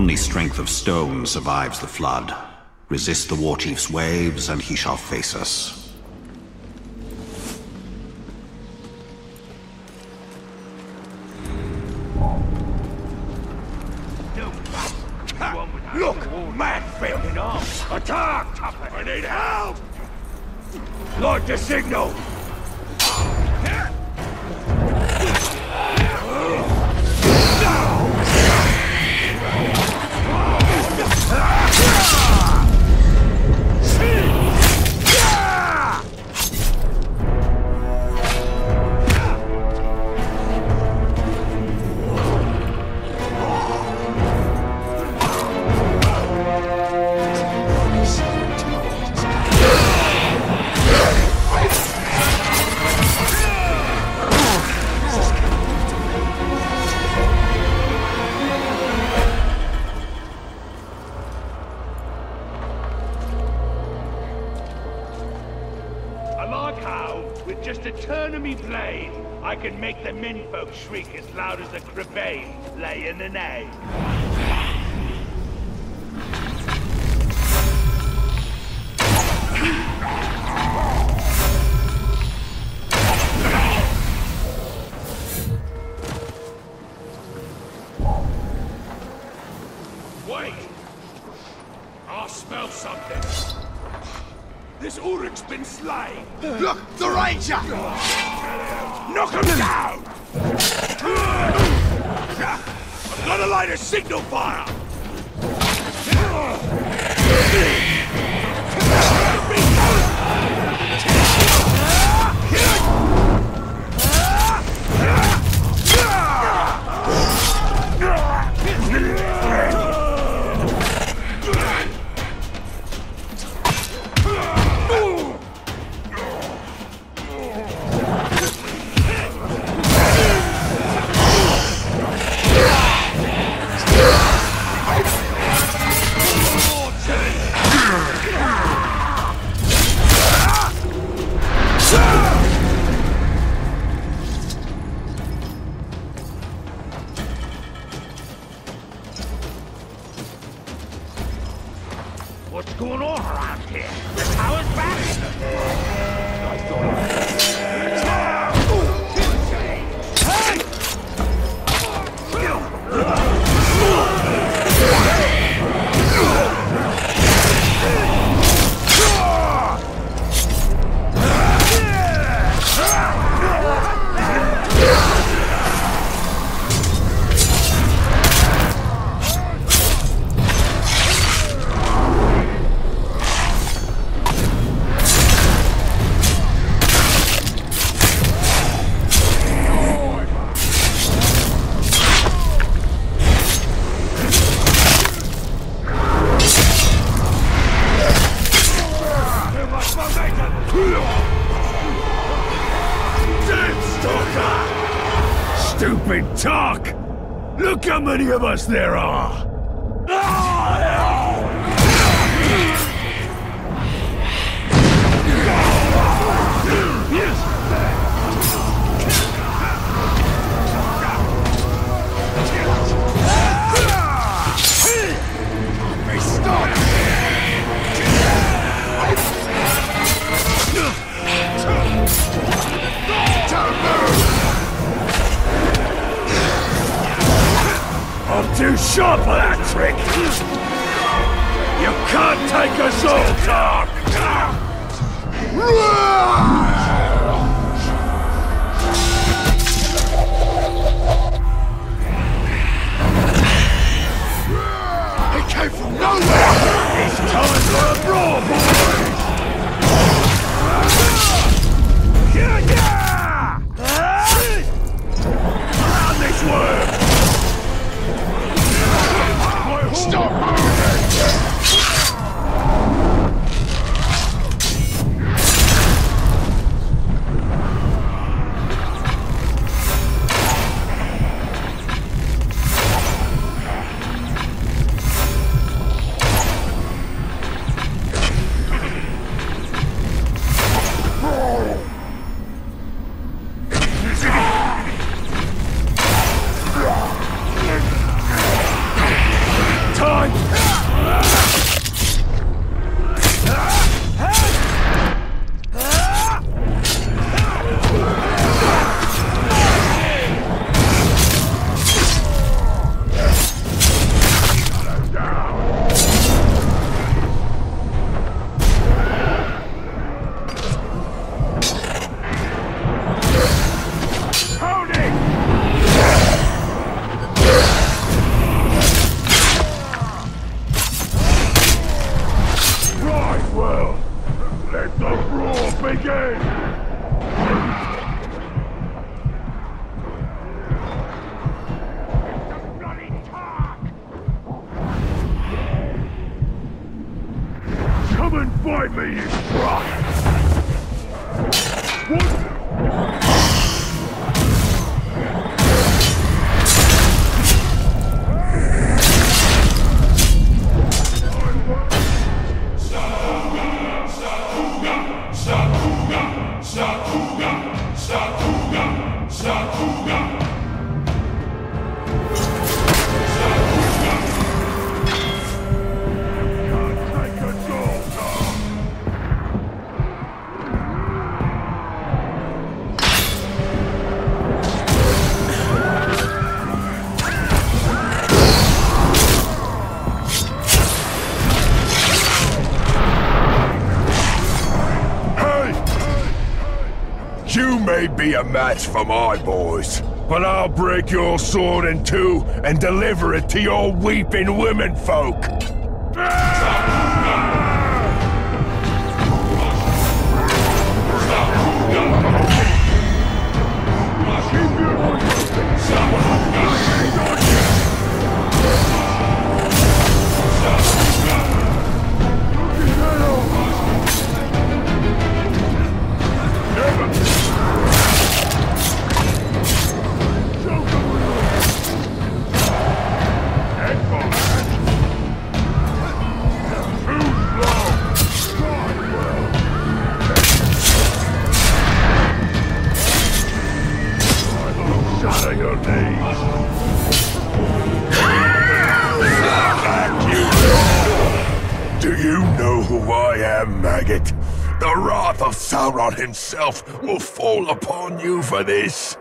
Only strength of stone survives the flood. Resist the War Chief's waves, and he shall face us. Look, man filled in arms. Attack! I need help! Light the signal! Shriek as loud as the Crevane lay in an egg. Wait! I smell something. This Uruk's been slain. Look, the Ranger! Knock him down! I'm gonna light a signal fire! What's going on around here? The tower's back! I Stupid talk! Look how many of us there are! Too sharp for that trick! You can't take us all, Dark! He came from nowhere! It's time for a brawl, boys! Around this worm! Stop moving! Fight me, you rock! Be a match for my boys, but I'll break your sword in two and deliver it to your weeping women folk. Himself will fall upon you for this.